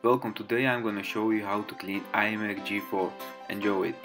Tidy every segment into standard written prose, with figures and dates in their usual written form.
Welcome, today I'm gonna show you how to clean iMac G4. Enjoy it!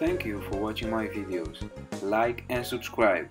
Thank you for watching my videos, like and subscribe.